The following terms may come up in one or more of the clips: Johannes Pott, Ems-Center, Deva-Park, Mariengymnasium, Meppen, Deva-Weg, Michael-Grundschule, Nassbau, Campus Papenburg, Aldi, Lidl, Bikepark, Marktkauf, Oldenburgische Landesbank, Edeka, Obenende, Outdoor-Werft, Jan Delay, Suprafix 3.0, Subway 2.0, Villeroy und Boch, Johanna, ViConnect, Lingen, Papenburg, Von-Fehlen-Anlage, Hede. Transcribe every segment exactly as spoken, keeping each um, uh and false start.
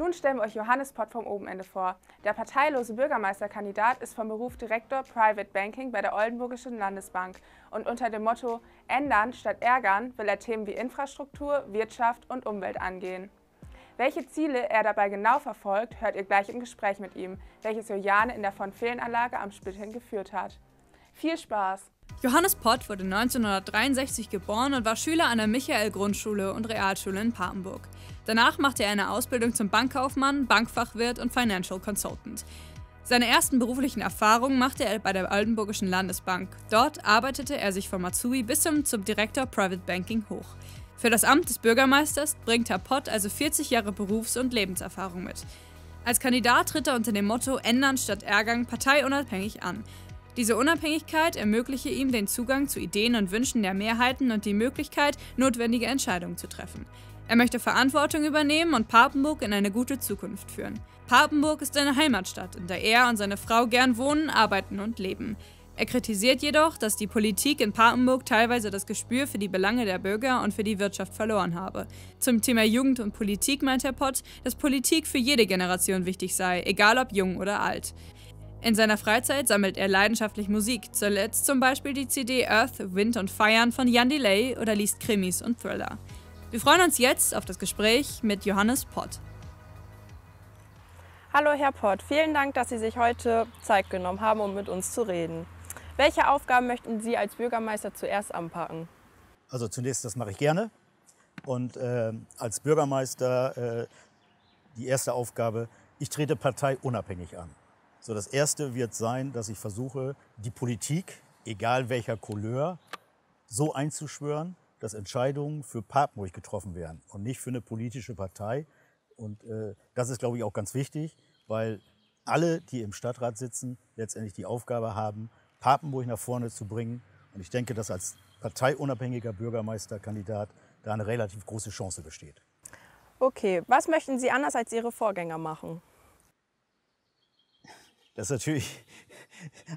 Nun stellen wir euch Johannes Pott vom Obenende vor. Der parteilose Bürgermeisterkandidat ist vom Beruf Direktor Private Banking bei der Oldenburgischen Landesbank und unter dem Motto Ändern statt Ärgern will er Themen wie Infrastruktur, Wirtschaft und Umwelt angehen. Welche Ziele er dabei genau verfolgt, hört ihr gleich im Gespräch mit ihm, welches Johanna in der Von-Fehlen-Anlage am Splitting geführt hat. Viel Spaß! Johannes Pott wurde neunzehnhundertdreiundsechzig geboren und war Schüler an der Michael-Grundschule und Realschule in Papenburg. Danach machte er eine Ausbildung zum Bankkaufmann, Bankfachwirt und Financial Consultant. Seine ersten beruflichen Erfahrungen machte er bei der Oldenburgischen Landesbank. Dort arbeitete er sich vom Azubi bis zum, zum Direktor Private Banking hoch. Für das Amt des Bürgermeisters bringt Herr Pott also vierzig Jahre Berufs- und Lebenserfahrung mit. Als Kandidat tritt er unter dem Motto Ändern statt Ärgern parteiunabhängig an. Diese Unabhängigkeit ermögliche ihm den Zugang zu Ideen und Wünschen der Mehrheiten und die Möglichkeit, notwendige Entscheidungen zu treffen. Er möchte Verantwortung übernehmen und Papenburg in eine gute Zukunft führen. Papenburg ist eine Heimatstadt, in der er und seine Frau gern wohnen, arbeiten und leben. Er kritisiert jedoch, dass die Politik in Papenburg teilweise das Gespür für die Belange der Bürger und für die Wirtschaft verloren habe. Zum Thema Jugend und Politik meint Herr Pott, dass Politik für jede Generation wichtig sei, egal ob jung oder alt. In seiner Freizeit sammelt er leidenschaftlich Musik, zuletzt zum Beispiel die C D Earth, Wind und Feiern von Jan Delay oder liest Krimis und Thriller. Wir freuen uns jetzt auf das Gespräch mit Johannes Pott. Hallo Herr Pott, vielen Dank, dass Sie sich heute Zeit genommen haben, um mit uns zu reden. Welche Aufgaben möchten Sie als Bürgermeister zuerst anpacken? Also zunächst, das mache ich gerne. Und äh, als Bürgermeister äh, die erste Aufgabe, ich trete parteiunabhängig an. So, das Erste wird sein, dass ich versuche, die Politik, egal welcher Couleur, so einzuschwören, dass Entscheidungen für Papenburg getroffen werden und nicht für eine politische Partei. Und äh, das ist, glaube ich, auch ganz wichtig, weil alle, die im Stadtrat sitzen, letztendlich die Aufgabe haben, Papenburg nach vorne zu bringen. Und ich denke, dass als parteiunabhängiger Bürgermeisterkandidat da eine relativ große Chance besteht. Okay, was möchten Sie anders als Ihre Vorgänger machen? Das ist natürlich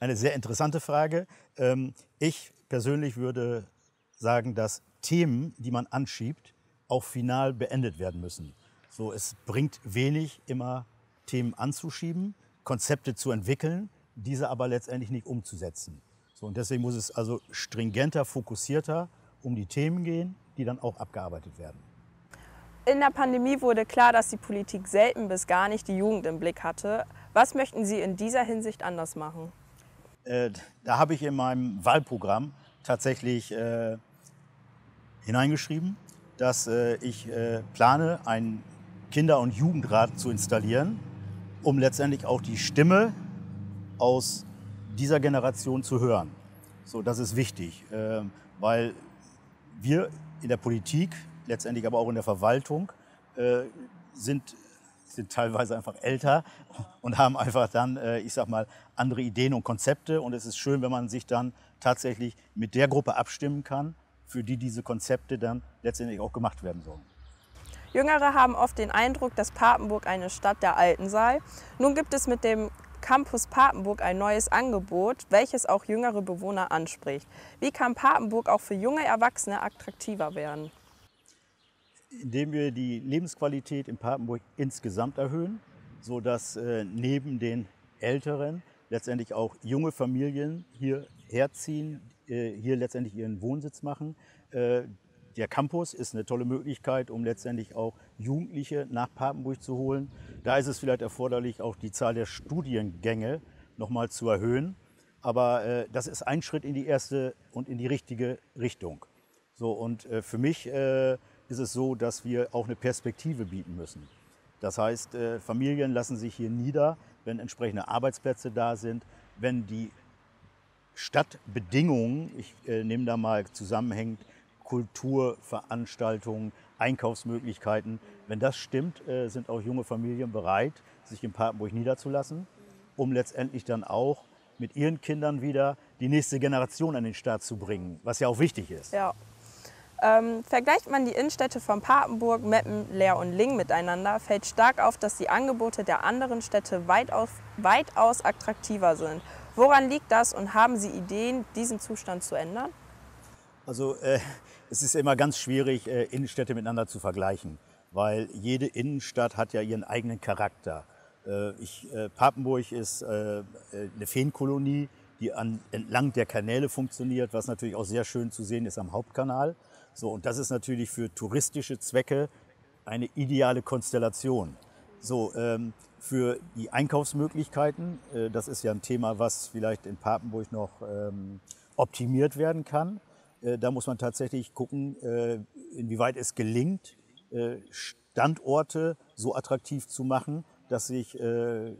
eine sehr interessante Frage. Ich persönlich würde sagen, dass Themen, die man anschiebt, auch final beendet werden müssen. So, es bringt wenig, immer Themen anzuschieben, Konzepte zu entwickeln, diese aber letztendlich nicht umzusetzen. So, und deswegen muss es also stringenter, fokussierter um die Themen gehen, die dann auch abgearbeitet werden. In der Pandemie wurde klar, dass die Politik selten bis gar nicht die Jugend im Blick hatte. Was möchten Sie in dieser Hinsicht anders machen? Äh, da habe ich in meinem Wahlprogramm tatsächlich äh, hineingeschrieben, dass äh, ich äh, plane, einen Kinder- und Jugendrat zu installieren, um letztendlich auch die Stimme aus dieser Generation zu hören. So, das ist wichtig, äh, weil wir in der Politik, letztendlich aber auch in der Verwaltung, äh, sind, sind teilweise einfach älter und haben einfach dann, äh, ich sag mal, andere Ideen und Konzepte. Und es ist schön, wenn man sich dann tatsächlich mit der Gruppe abstimmen kann, für die diese Konzepte dann letztendlich auch gemacht werden sollen. Jüngere haben oft den Eindruck, dass Papenburg eine Stadt der Alten sei. Nun gibt es mit dem Campus Papenburg ein neues Angebot, welches auch jüngere Bewohner anspricht. Wie kann Papenburg auch für junge Erwachsene attraktiver werden? Indem wir die Lebensqualität in Papenburg insgesamt erhöhen, sodass äh, neben den Älteren letztendlich auch junge Familien hierher ziehen, äh, hier letztendlich ihren Wohnsitz machen. Äh, der Campus ist eine tolle Möglichkeit, um letztendlich auch Jugendliche nach Papenburg zu holen. Da ist es vielleicht erforderlich, auch die Zahl der Studiengänge nochmal zu erhöhen. Aber äh, das ist ein Schritt in die erste und in die richtige Richtung. So, und äh, für mich äh, ist es so, dass wir auch eine Perspektive bieten müssen. Das heißt, Familien lassen sich hier nieder, wenn entsprechende Arbeitsplätze da sind, wenn die Stadtbedingungen, ich nehme da mal zusammenhängend Kulturveranstaltungen, Einkaufsmöglichkeiten, wenn das stimmt, sind auch junge Familien bereit, sich in Papenburg niederzulassen, um letztendlich dann auch mit ihren Kindern wieder die nächste Generation an den Start zu bringen, was ja auch wichtig ist. Ja. Ähm, vergleicht man die Innenstädte von Papenburg, Meppen, Leer und Lingen miteinander, fällt stark auf, dass die Angebote der anderen Städte weitaus, weitaus attraktiver sind. Woran liegt das und haben Sie Ideen, diesen Zustand zu ändern? Also äh, es ist immer ganz schwierig, äh, Innenstädte miteinander zu vergleichen, weil jede Innenstadt hat ja ihren eigenen Charakter. Ich, äh, Papenburg ist äh, eine Feenkolonie, die an, entlang der Kanäle funktioniert, was natürlich auch sehr schön zu sehen ist am Hauptkanal. So, und das ist natürlich für touristische Zwecke eine ideale Konstellation. So, ähm, für die Einkaufsmöglichkeiten, äh, das ist ja ein Thema, was vielleicht in Papenburg noch ähm, optimiert werden kann. Äh, da muss man tatsächlich gucken, äh, inwieweit es gelingt, äh, Standorte so attraktiv zu machen, dass sich äh,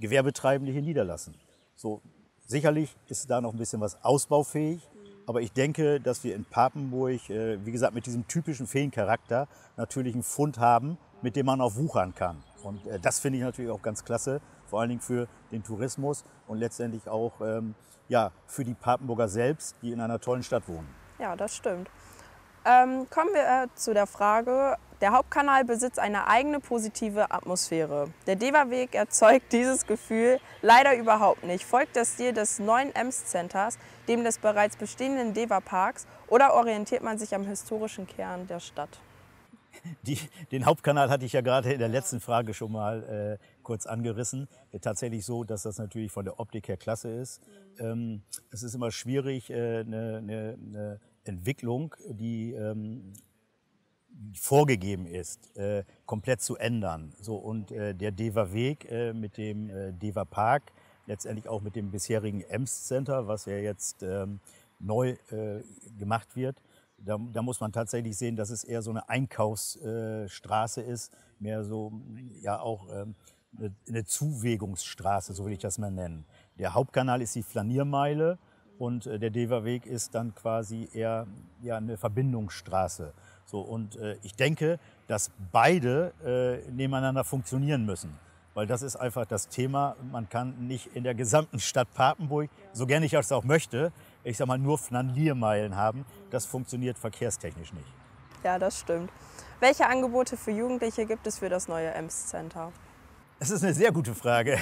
Gewerbetreibende hier niederlassen. So, sicherlich ist da noch ein bisschen was ausbaufähig, aber ich denke, dass wir in Papenburg, äh, wie gesagt, mit diesem typischen Feencharakter natürlich einen Fund haben, mit dem man auch wuchern kann. Und äh, das finde ich natürlich auch ganz klasse, vor allen Dingen für den Tourismus und letztendlich auch ähm, ja, für die Papenburger selbst, die in einer tollen Stadt wohnen. Ja, das stimmt. Ähm, kommen wir äh, zu der Frage, der Hauptkanal besitzt eine eigene positive Atmosphäre. Der Deva-Weg erzeugt dieses Gefühl leider überhaupt nicht. Folgt das Stil des neuen Ems-Centers, dem des bereits bestehenden Deva-Parks, oder orientiert man sich am historischen Kern der Stadt? Die, den Hauptkanal hatte ich ja gerade in der letzten Frage schon mal äh, kurz angerissen. Tatsächlich so, dass das natürlich von der Optik her klasse ist. Ähm, es ist immer schwierig, äh, eine, eine, eine Entwicklung, die ähm, vorgegeben ist, äh, komplett zu ändern. So, und äh, der Deva-Weg äh, mit dem äh, Deva-Park, letztendlich auch mit dem bisherigen Ems-Center, was ja jetzt ähm, neu äh, gemacht wird, da, da muss man tatsächlich sehen, dass es eher so eine Einkaufsstraße äh, ist, mehr so, ja auch ähm, eine, eine Zuwägungsstraße, so will ich das mal nennen. Der Hauptkanal ist die Flaniermeile und äh, der Deva-Weg ist dann quasi eher ja, eine Verbindungsstraße. So, und äh, ich denke, dass beide äh, nebeneinander funktionieren müssen, weil das ist einfach das Thema. Man kann nicht in der gesamten Stadt Papenburg, so gerne ich das auch möchte, ich sag mal nur Flaniermeilen haben. Das funktioniert verkehrstechnisch nicht. Ja, das stimmt. Welche Angebote für Jugendliche gibt es für das neue Ems-Center? Das ist eine sehr gute Frage.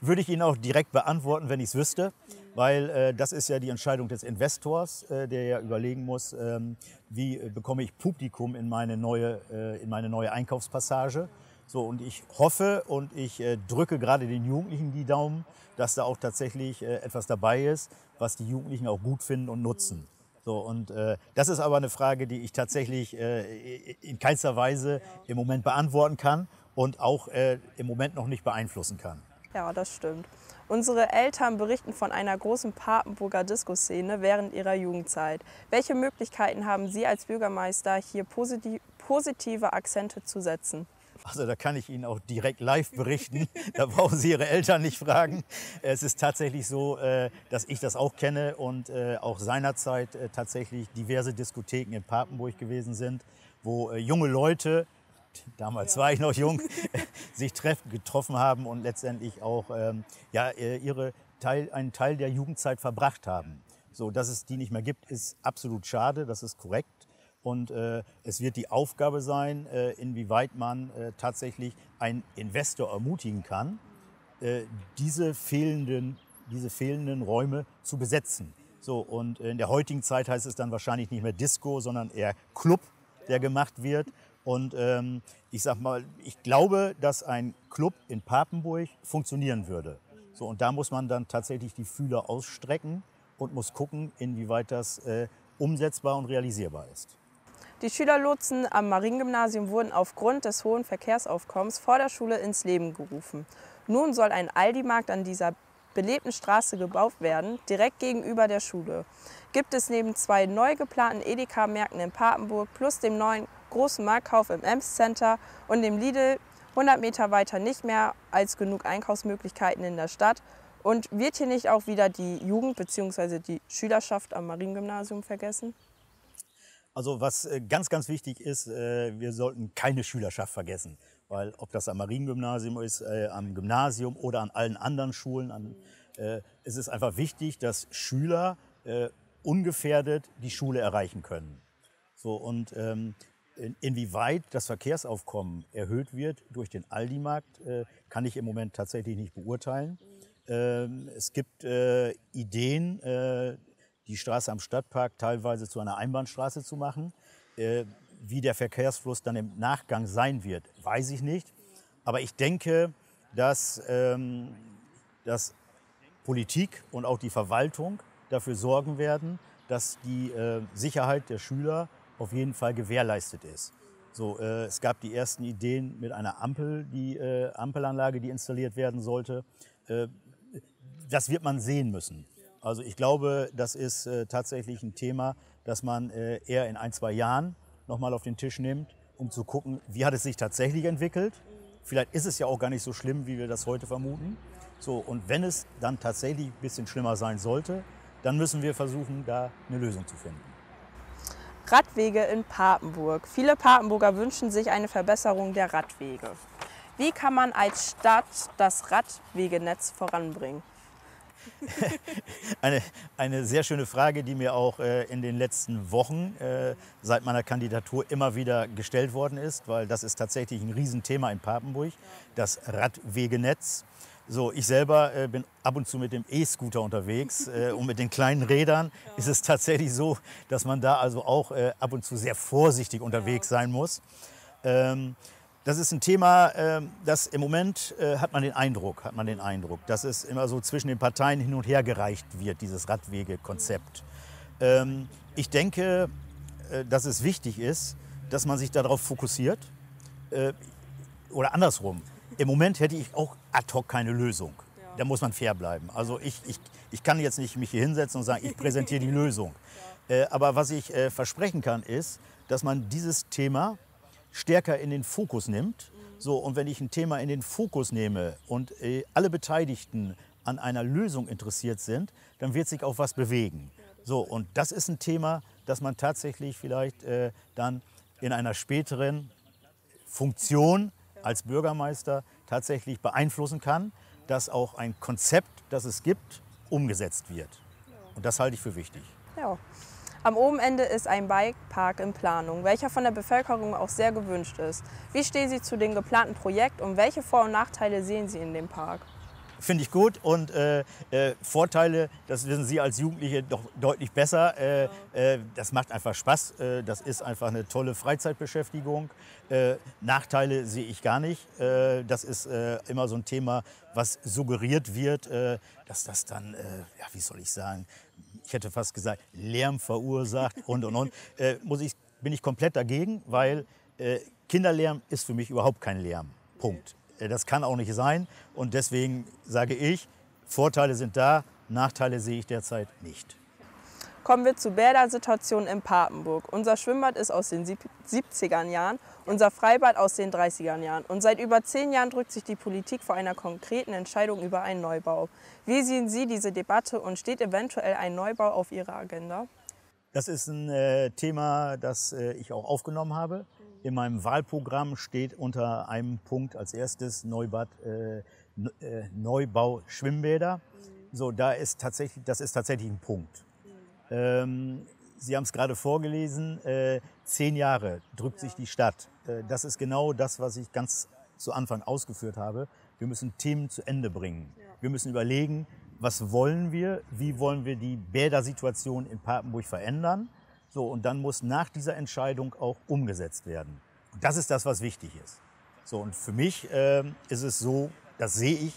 Würde ich Ihnen auch direkt beantworten, wenn ich es wüsste. Weil äh, das ist ja die Entscheidung des Investors, äh, der ja überlegen muss, ähm, wie äh, bekomme ich Publikum in meine neue, äh, in meine neue Einkaufspassage. So, und ich hoffe und ich äh, drücke gerade den Jugendlichen die Daumen, dass da auch tatsächlich äh, etwas dabei ist, was die Jugendlichen auch gut finden und nutzen. So, und äh, das ist aber eine Frage, die ich tatsächlich äh, in keinster Weise im Moment beantworten kann und auch äh, im Moment noch nicht beeinflussen kann. Ja, das stimmt. Unsere Eltern berichten von einer großen Papenburger Disco-Szene während ihrer Jugendzeit. Welche Möglichkeiten haben Sie als Bürgermeister, hier posit- positive Akzente zu setzen? Also da kann ich Ihnen auch direkt live berichten, da brauchen Sie Ihre Eltern nicht fragen. Es ist tatsächlich so, dass ich das auch kenne und auch seinerzeit tatsächlich diverse Diskotheken in Papenburg gewesen sind, wo junge Leute, damals war ich noch jung, sich treffen, getroffen haben und letztendlich auch ähm, ja, ihre Teil, einen Teil der Jugendzeit verbracht haben. So, dass es die nicht mehr gibt, ist absolut schade, das ist korrekt. Und äh, es wird die Aufgabe sein, äh, inwieweit man äh, tatsächlich einen Investor ermutigen kann, äh, diese, fehlenden, diese fehlenden Räume zu besetzen. So, und in der heutigen Zeit heißt es dann wahrscheinlich nicht mehr Disco, sondern eher Club, der gemacht wird. Und ähm, ich sag mal, ich glaube, dass ein Club in Papenburg funktionieren würde. So, und da muss man dann tatsächlich die Fühler ausstrecken und muss gucken, inwieweit das äh, umsetzbar und realisierbar ist. Die Schülerlotsen am Mariengymnasium wurden aufgrund des hohen Verkehrsaufkommens vor der Schule ins Leben gerufen. Nun soll ein Aldi-Markt an dieser belebten Straße gebaut werden, direkt gegenüber der Schule. Gibt es neben zwei neu geplanten Edeka-Märkten in Papenburg plus dem neuen großen Marktkauf im Ems-Center und dem Lidl hundert Meter weiter nicht mehr als genug Einkaufsmöglichkeiten in der Stadt? Und wird hier nicht auch wieder die Jugend bzw. die Schülerschaft am Mariengymnasium vergessen? Also was ganz, ganz wichtig ist, wir sollten keine Schülerschaft vergessen. Weil ob das am Mariengymnasium ist, am Gymnasium oder an allen anderen Schulen, es ist einfach wichtig, dass Schüler ungefährdet die Schule erreichen können. So, und inwieweit das Verkehrsaufkommen erhöht wird durch den Aldi-Markt, kann ich im Moment tatsächlich nicht beurteilen. Es gibt Ideen, die Straße am Stadtpark teilweise zu einer Einbahnstraße zu machen. Wie der Verkehrsfluss dann im Nachgang sein wird, weiß ich nicht. Aber ich denke, dass, ähm, dass Politik und auch die Verwaltung dafür sorgen werden, dass die äh, Sicherheit der Schüler auf jeden Fall gewährleistet ist. So, äh, es gab die ersten Ideen mit einer Ampel, die äh, Ampelanlage, die installiert werden sollte. Äh, das wird man sehen müssen. Also ich glaube, das ist äh, tatsächlich ein Thema, das man äh, eher in ein, zwei Jahren nochmal auf den Tisch nimmt, um zu gucken, wie hat es sich tatsächlich entwickelt. Vielleicht ist es ja auch gar nicht so schlimm, wie wir das heute vermuten. So, und wenn es dann tatsächlich ein bisschen schlimmer sein sollte, dann müssen wir versuchen, da eine Lösung zu finden. Radwege in Papenburg. Viele Papenburger wünschen sich eine Verbesserung der Radwege. Wie kann man als Stadt das Radwegenetz voranbringen? Eine, eine sehr schöne Frage, die mir auch äh, in den letzten Wochen äh, seit meiner Kandidatur immer wieder gestellt worden ist, weil das ist tatsächlich ein Riesenthema in Papenburg, das Radwegenetz. So, ich selber äh, bin ab und zu mit dem E-Scooter unterwegs äh, und mit den kleinen Rädern ist es tatsächlich so, dass man da also auch äh, ab und zu sehr vorsichtig unterwegs sein muss. Ähm, Das ist ein Thema, das im Moment hat man den Eindruck, hat man den Eindruck, dass es immer so zwischen den Parteien hin und her gereicht wird, dieses Radwegekonzept. Ich denke, dass es wichtig ist, dass man sich darauf fokussiert oder andersrum. Im Moment hätte ich auch ad hoc keine Lösung. Da muss man fair bleiben. Also ich, ich, ich kann jetzt nicht mich hier hinsetzen und sagen, ich präsentiere die Lösung. Aber was ich versprechen kann, ist, dass man dieses Thema stärker in den Fokus nimmt. So, und wenn ich ein Thema in den Fokus nehme und äh, alle Beteiligten an einer Lösung interessiert sind, dann wird sich auch was bewegen. So, und das ist ein Thema, das man tatsächlich vielleicht äh, dann in einer späteren Funktion als Bürgermeister tatsächlich beeinflussen kann, dass auch ein Konzept, das es gibt, umgesetzt wird. Und das halte ich für wichtig. Ja. Am Obenende ist ein Bikepark in Planung, welcher von der Bevölkerung auch sehr gewünscht ist. Wie stehen Sie zu dem geplanten Projekt und welche Vor- und Nachteile sehen Sie in dem Park? Finde ich gut und äh, äh, Vorteile, das wissen Sie als Jugendliche doch deutlich besser. Äh, äh, das macht einfach Spaß, äh, das ist einfach eine tolle Freizeitbeschäftigung. Äh, Nachteile sehe ich gar nicht. Äh, das ist äh, immer so ein Thema, was suggeriert wird, äh, dass das dann, äh, ja, wie soll ich sagen, ich hätte fast gesagt, Lärm verursacht und und und. Äh, muss ich, bin ich komplett dagegen, weil äh, Kinderlärm ist für mich überhaupt kein Lärm. Punkt. Das kann auch nicht sein und deswegen sage ich, Vorteile sind da, Nachteile sehe ich derzeit nicht. Kommen wir zur Bädersituation in Papenburg. Unser Schwimmbad ist aus den siebzigern Jahren, unser Freibad aus den dreißigern Jahren und seit über zehn Jahren drückt sich die Politik vor einer konkreten Entscheidung über einen Neubau. Wie sehen Sie diese Debatte und steht eventuell ein Neubau auf Ihrer Agenda? Das ist ein äh, Thema, das äh, ich auch aufgenommen habe. In meinem Wahlprogramm steht unter einem Punkt als erstes Neubad, äh, Neubau Schwimmbäder. So, da ist tatsächlich, das ist tatsächlich ein Punkt. Ähm, Sie haben es gerade vorgelesen, äh, zehn Jahre drückt sich die Stadt. Äh, das ist genau das, was ich ganz zu Anfang ausgeführt habe. Wir müssen Themen zu Ende bringen. Wir müssen überlegen, was wollen wir, wie wollen wir die Bädersituation in Papenburg verändern. So, und dann muss nach dieser Entscheidung auch umgesetzt werden. Und das ist das, was wichtig ist. So, und für mich äh, ist es so, das sehe ich,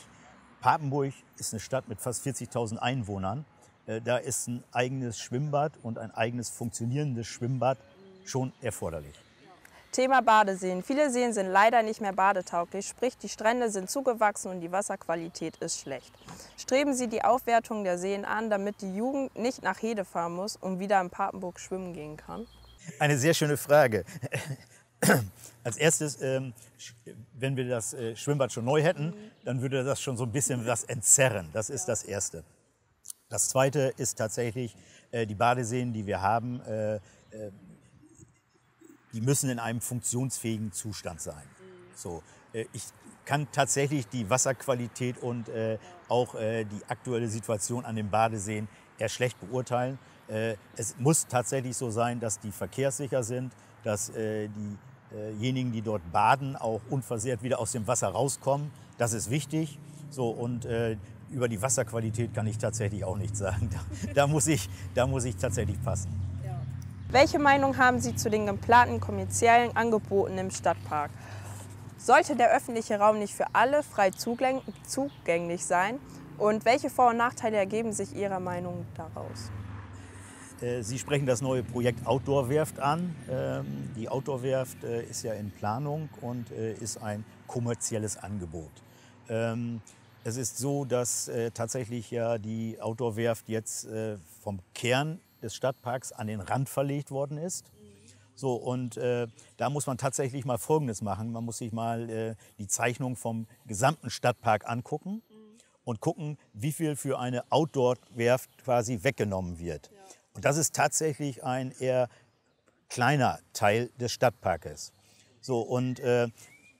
Papenburg ist eine Stadt mit fast vierzigtausend Einwohnern. Äh, da ist ein eigenes Schwimmbad und ein eigenes funktionierendes Schwimmbad schon erforderlich. Thema Badeseen. Viele Seen sind leider nicht mehr badetauglich, sprich die Strände sind zugewachsen und die Wasserqualität ist schlecht. Streben Sie die Aufwertung der Seen an, damit die Jugend nicht nach Hede fahren muss und wieder in Papenburg schwimmen gehen kann? Eine sehr schöne Frage. Als erstes, wenn wir das Schwimmbad schon neu hätten, dann würde das schon so ein bisschen was entzerren. Das ist das Erste. Das Zweite ist tatsächlich die Badeseen, die wir haben. Die müssen in einem funktionsfähigen Zustand sein. So, ich kann tatsächlich die Wasserqualität und äh, auch äh, die aktuelle Situation an den Badeseen eher schlecht beurteilen. Äh, es muss tatsächlich so sein, dass die verkehrssicher sind, dass äh, diejenigen, die dort baden, auch unversehrt wieder aus dem Wasser rauskommen. Das ist wichtig. So, und äh, über die Wasserqualität kann ich tatsächlich auch nichts sagen. Da, da muss ich, da muss ich tatsächlich passen. Welche Meinung haben Sie zu den geplanten kommerziellen Angeboten im Stadtpark? Sollte der öffentliche Raum nicht für alle frei zugänglich sein? Und welche Vor- und Nachteile ergeben sich Ihrer Meinung daraus? Sie sprechen das neue Projekt Outdoor-Werft an. Die Outdoor-Werft ist ja in Planung und ist ein kommerzielles Angebot. Es ist so, dass tatsächlich ja die Outdoor-Werft jetzt vom Kern des Stadtparks an den Rand verlegt worden ist. So, und da muss man tatsächlich mal Folgendes machen. Man muss sich mal die Zeichnung vom gesamten Stadtpark angucken und gucken, wie viel für eine Outdoor-Werft quasi weggenommen wird. Und das ist tatsächlich ein eher kleiner Teil des Stadtparkes. So, und äh,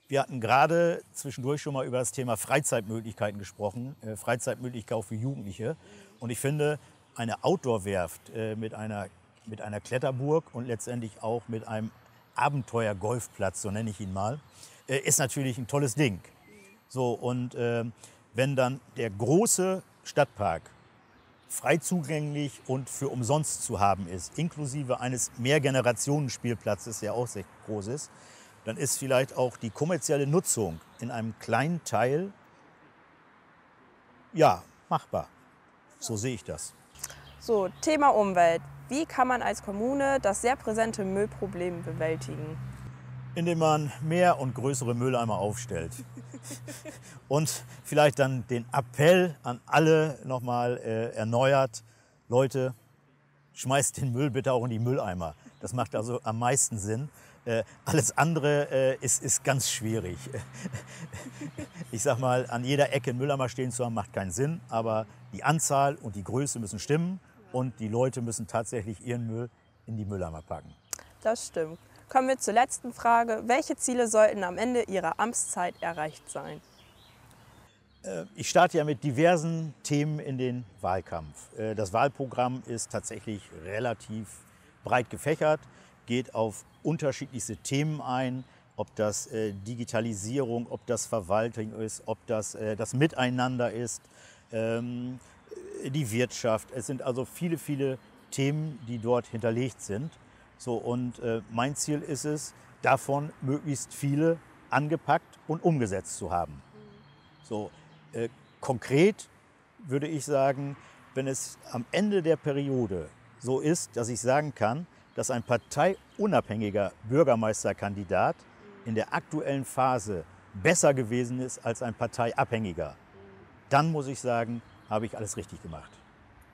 wir hatten gerade zwischendurch schon mal über das Thema Freizeitmöglichkeiten gesprochen, äh, Freizeitmöglichkeit für Jugendliche. Und ich finde, eine Outdoor-Werft äh, mit, einer, mit einer Kletterburg und letztendlich auch mit einem Abenteuer-Golfplatz, so nenne ich ihn mal, äh, ist natürlich ein tolles Ding. So, und äh, wenn dann der große Stadtpark frei zugänglich und für umsonst zu haben ist, inklusive eines Mehrgenerationenspielplatzes, der auch sehr groß ist, dann ist vielleicht auch die kommerzielle Nutzung in einem kleinen Teil ja machbar. So sehe ich das. So, Thema Umwelt. Wie kann man als Kommune das sehr präsente Müllproblem bewältigen? Indem man mehr und größere Mülleimer aufstellt. Und vielleicht dann den Appell an alle nochmal äh, erneuert, Leute, schmeißt den Müll bitte auch in die Mülleimer. Das macht also am meisten Sinn. Äh, alles andere äh, ist, ist ganz schwierig. Ich sag mal, an jeder Ecke einen Mülleimer stehen zu haben, macht keinen Sinn. Aber die Anzahl und die Größe müssen stimmen und die Leute müssen tatsächlich ihren Müll in die Mülleimer packen. Das stimmt. Kommen wir zur letzten Frage. Welche Ziele sollten am Ende Ihrer Amtszeit erreicht sein? Ich starte ja mit diversen Themen in den Wahlkampf. Das Wahlprogramm ist tatsächlich relativ breit gefächert, geht auf unterschiedlichste Themen ein, ob das Digitalisierung, ob das Verwaltung ist, ob das das Miteinander ist, die Wirtschaft. Es sind also viele, viele Themen, die dort hinterlegt sind. So, und äh, mein Ziel ist es, davon möglichst viele angepackt und umgesetzt zu haben. So, äh, konkret würde ich sagen, wenn es am Ende der Periode so ist, dass ich sagen kann, dass ein parteiunabhängiger Bürgermeisterkandidat in der aktuellen Phase besser gewesen ist als ein parteiabhängiger, dann muss ich sagen, habe ich alles richtig gemacht.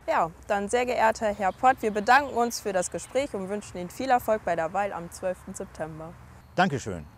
Ja, dann sehr geehrter Herr Pott, wir bedanken uns für das Gespräch und wünschen Ihnen viel Erfolg bei der Wahl am zwölften September. Dankeschön.